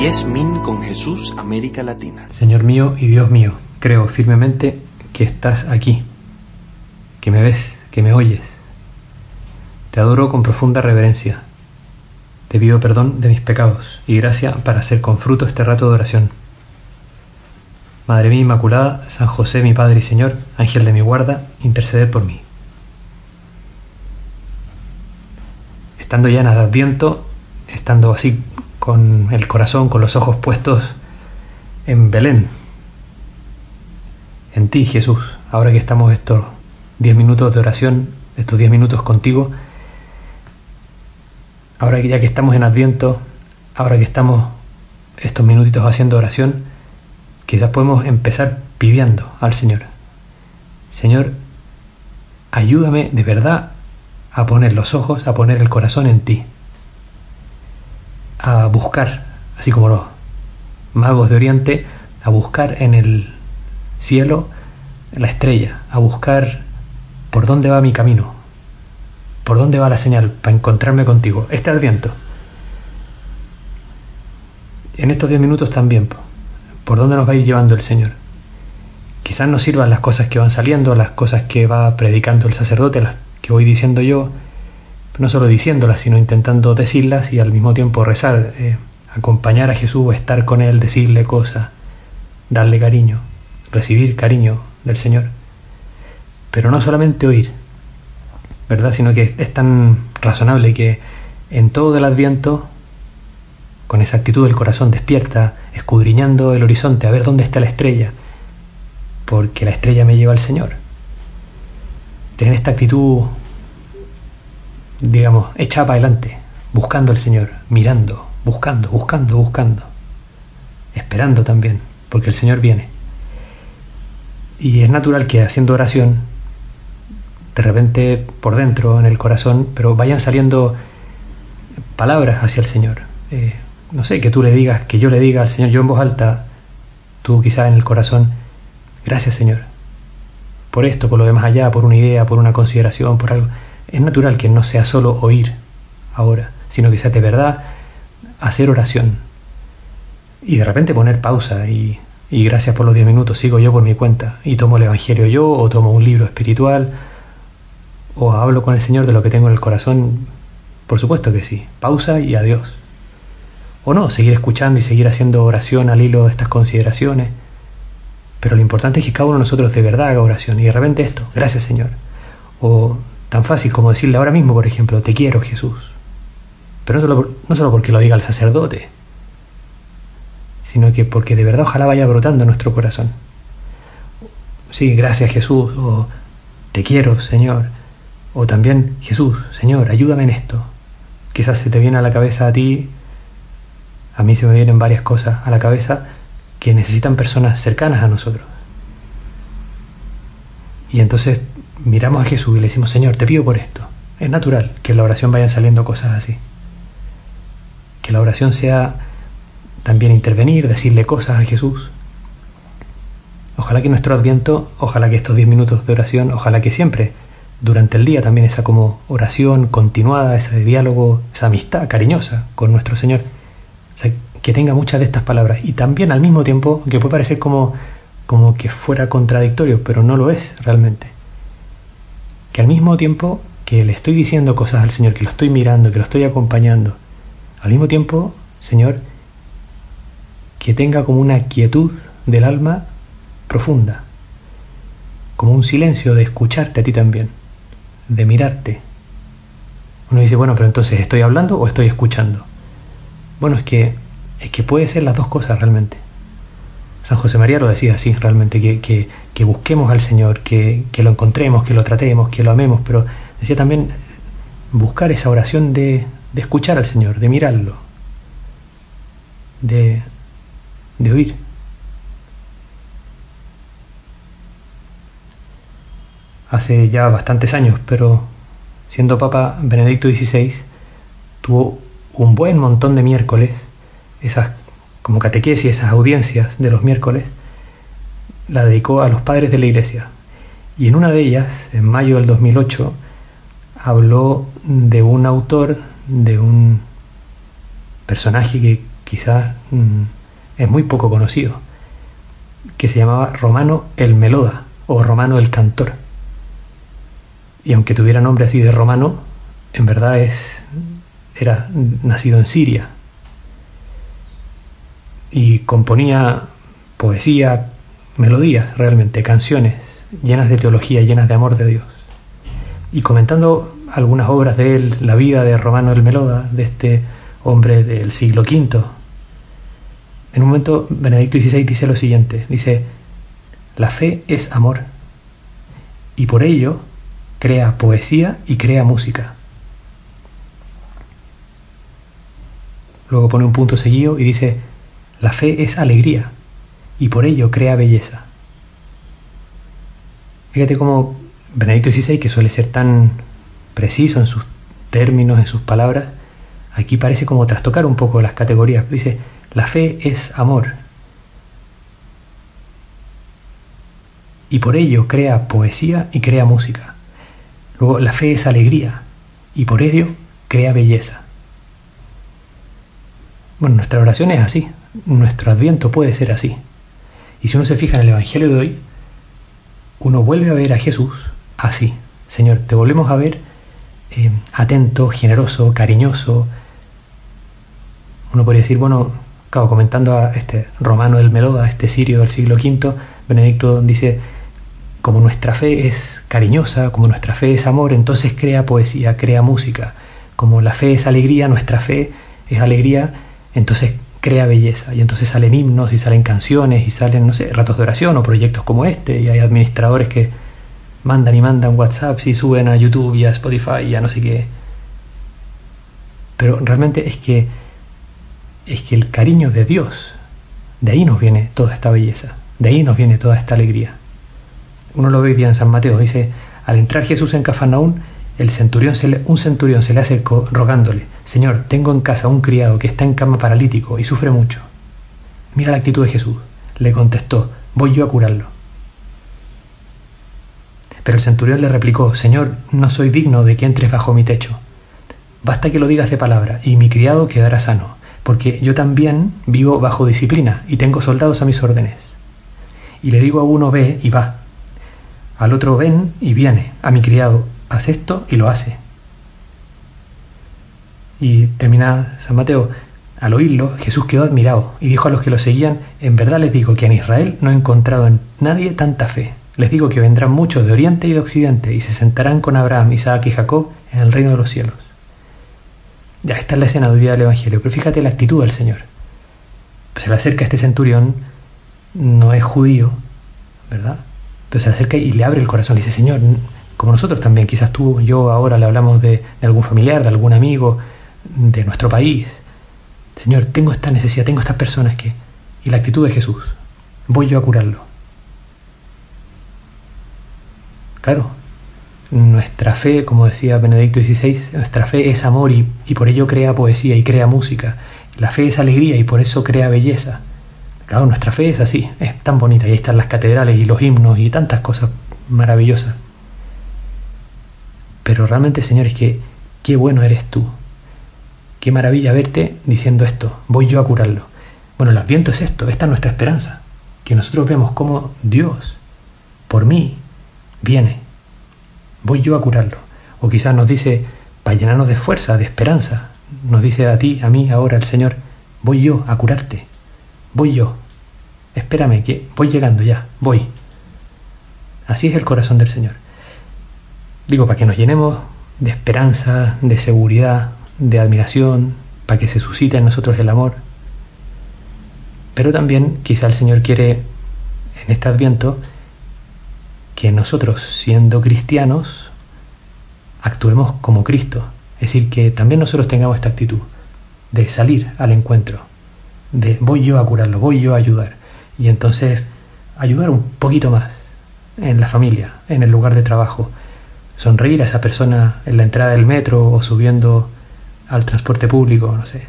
Yes Min con Jesús, América Latina. Señor mío y Dios mío, creo firmemente que estás aquí, que me ves, que me oyes. Te adoro con profunda reverencia. Te pido perdón de mis pecados y gracia para hacer con fruto este rato de oración. Madre mía Inmaculada, San José mi Padre y Señor, Ángel de mi guarda, interceded por mí. Estando ya en Adviento, estando así con el corazón, con los ojos puestos en Belén, en ti Jesús, ahora que estamos estos 10 minutos de oración, estos 10 minutos contigo, ahora que ya que estamos en Adviento, ahora que estamos estos minutitos haciendo oración, quizás podemos empezar pidiendo al Señor. Señor, ayúdame de verdad a poner los ojos, a poner el corazón en ti. A buscar, así como los magos de Oriente, a buscar en el cielo la estrella, a buscar por dónde va mi camino. ¿Por dónde va la señal para encontrarme contigo? Este Adviento. En estos 10 minutos también. ¿Por dónde nos va a ir llevando el Señor? Quizás nos sirvan las cosas que van saliendo, las cosas que va predicando el sacerdote, las que voy diciendo yo, no solo diciéndolas, sino intentando decirlas y al mismo tiempo rezar, acompañar a Jesús, estar con Él, decirle cosas, darle cariño, recibir cariño del Señor. Pero no solamente oír, ¿verdad? Sino que es tan razonable que en todo el Adviento, con esa actitud del corazón despierta, escudriñando el horizonte, a ver dónde está la estrella, porque la estrella me lleva al Señor. Tener esta actitud, digamos, hecha para adelante, buscando al Señor, mirando, buscando, esperando también, porque el Señor viene. Y es natural que haciendo oración, de repente por dentro, en el corazón, pero vayan saliendo palabras hacia el Señor. No sé, que tú le digas, que yo le diga al Señor, yo en voz alta, tú quizás en el corazón, gracias Señor, por esto, por lo demás allá, por una idea, por una consideración, por algo. Es natural que no sea solo oír ahora, sino que sea de verdad hacer oración. Y de repente poner pausa y gracias por los 10 minutos, sigo yo por mi cuenta y tomo el Evangelio yo, o tomo un libro espiritual, o hablo con el Señor de lo que tengo en el corazón. Por supuesto que sí, pausa y adiós. O no, seguir escuchando y seguir haciendo oración al hilo de estas consideraciones. Pero lo importante es que cada uno de nosotros de verdad haga oración. Y de repente esto, gracias Señor. O tan fácil como decirle ahora mismo, por ejemplo, te quiero Jesús. Pero no solo porque lo diga el sacerdote, sino que porque de verdad ojalá vaya brotando en nuestro corazón. Sí, gracias Jesús. O te quiero Señor. O también, Jesús, Señor, ayúdame en esto. Quizás se te viene a la cabeza a ti, a mí se me vienen varias cosas a la cabeza que necesitan personas cercanas a nosotros. Y entonces miramos a Jesús y le decimos, Señor, te pido por esto. Es natural que en la oración vayan saliendo cosas así. Que la oración sea también intervenir, decirle cosas a Jesús. Ojalá que nuestro Adviento, ojalá que estos 10 minutos de oración, ojalá que siempre, durante el día también esa como oración continuada, ese diálogo, esa amistad cariñosa con nuestro Señor, o sea, que tenga muchas de estas palabras. Y también al mismo tiempo, que puede parecer como que fuera contradictorio, pero no lo es realmente. Que al mismo tiempo que le estoy diciendo cosas al Señor, que lo estoy mirando, que lo estoy acompañando, al mismo tiempo, Señor, que tenga como una quietud del alma profunda, como un silencio de escucharte a ti también, de mirarte. Uno dice, bueno, pero entonces, ¿estoy hablando o estoy escuchando? Bueno, es que puede ser las dos cosas realmente. San José María lo decía así realmente, que busquemos al Señor, que lo encontremos, que lo tratemos, que lo amemos, pero decía también buscar esa oración de escuchar al Señor, de mirarlo, de oír. Hace ya bastantes años, pero siendo Papa Benedicto XVI, tuvo un buen montón de miércoles, esas como catequesis, esas audiencias de los miércoles, la dedicó a los padres de la Iglesia. Y en una de ellas, en mayo del 2008, habló de un autor, de un personaje que, quizás es muy poco conocido, que se llamaba Romano el Meloda o Romano el Cantor. Y aunque tuviera nombre así de romano, en verdad era nacido en Siria. Y componía poesía, melodías realmente, canciones llenas de teología, llenas de amor de Dios. Y comentando algunas obras de él, la vida de Romano el Meloda, de este hombre del siglo V, en un momento Benedicto XVI dice lo siguiente, dice: la fe es amor, y por ello crea poesía y crea música. Luego pone un punto seguido y dice: la fe es alegría, y por ello crea belleza. Fíjate cómo Benedicto XVI, que suele ser tan preciso en sus términos, en sus palabras, aquí parece como trastocar un poco las categorías. Dice: la fe es amor, y por ello crea poesía y crea música. Luego, la fe es alegría, y por ello crea belleza. Bueno, nuestra oración es así, nuestro Adviento puede ser así. Y si uno se fija en el Evangelio de hoy, uno vuelve a ver a Jesús así. Señor, te volvemos a ver atento, generoso, cariñoso. Uno podría decir, bueno, claro, comentando a este Romano del Meloda, este sirio del siglo V, Benedicto dice, como nuestra fe es cariñosa, como nuestra fe es amor, entonces crea poesía, crea música. Como la fe es alegría, nuestra fe es alegría, entonces crea belleza. Y entonces salen himnos, y salen canciones, y salen, no sé, ratos de oración o proyectos como este, y hay administradores que mandan y mandan WhatsApp, y suben a YouTube y a Spotify y a no sé qué. Pero realmente es que el cariño de Dios, de ahí nos viene toda esta belleza, de ahí nos viene toda esta alegría. Uno lo ve hoy día en San Mateo, dice: al entrar Jesús en Cafarnaún, un centurión se le acercó rogándole: Señor, tengo en casa un criado que está en cama paralítico y sufre mucho. Mira la actitud de Jesús, le contestó: voy yo a curarlo. Pero el centurión le replicó: Señor, no soy digno de que entres bajo mi techo. Basta que lo digas de palabra y mi criado quedará sano, porque yo también vivo bajo disciplina y tengo soldados a mis órdenes. Y le digo a uno: ve, y va; al otro: ven, y viene; a mi criado: haz esto, y lo hace. Y termina San Mateo: al oírlo, Jesús quedó admirado y dijo a los que lo seguían: en verdad les digo que en Israel no he encontrado en nadie tanta fe. Les digo que vendrán muchos de oriente y de occidente y se sentarán con Abraham, Isaac y Jacob en el reino de los cielos. Ya está la escena de hoy día del Evangelio, pero fíjate la actitud del Señor. Pues se le acerca este centurión, no es judío, ¿verdad? Pero se le acerca y le abre el corazón, le dice: Señor, como nosotros también, quizás tú, yo ahora le hablamos de algún familiar, de algún amigo, de nuestro país. Señor, tengo esta necesidad, tengo estas personas que... Y la actitud de Jesús: voy yo a curarlo. Claro, nuestra fe, como decía Benedicto XVI, nuestra fe es amor y por ello crea poesía y crea música. La fe es alegría y por eso crea belleza. Claro, nuestra fe es así, es tan bonita, y ahí están las catedrales y los himnos y tantas cosas maravillosas. Pero realmente, Señor, es que qué bueno eres tú. Qué maravilla verte diciendo esto: voy yo a curarlo. Bueno, el Adviento es esto, esta es nuestra esperanza, que nosotros vemos cómo Dios, por mí, viene. Voy yo a curarlo. O quizás nos dice, para llenarnos de fuerza, de esperanza, nos dice a ti, a mí, ahora el Señor: voy yo a curarte. Voy yo, espérame que voy llegando ya, voy. Así es el corazón del Señor. Digo, para que nos llenemos de esperanza, de seguridad, de admiración, para que se suscite en nosotros el amor. Pero también quizá el Señor quiere, en este Adviento, que nosotros, siendo cristianos, actuemos como Cristo. Es decir, que también nosotros tengamos esta actitud de salir al encuentro, de voy yo a curarlo, voy yo a ayudar. Y entonces ayudar un poquito más en la familia, en el lugar de trabajo, sonreír a esa persona en la entrada del metro o subiendo al transporte público, no sé.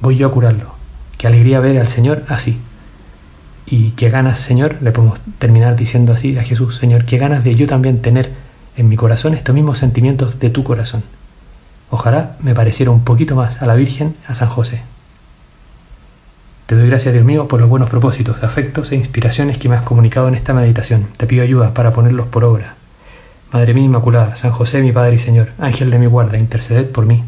Voy yo a curarlo. Qué alegría ver al Señor así. Y qué ganas, Señor, le podemos terminar diciendo así a Jesús: Señor, qué ganas de yo también tener en mi corazón estos mismos sentimientos de tu corazón. Ojalá me pareciera un poquito más a la Virgen, a San José. Te doy gracias, Dios mío, por los buenos propósitos, afectos e inspiraciones que me has comunicado en esta meditación. Te pido ayuda para ponerlos por obra. Madre mía Inmaculada, San José mi Padre y Señor, Ángel de mi guarda, interceded por mí.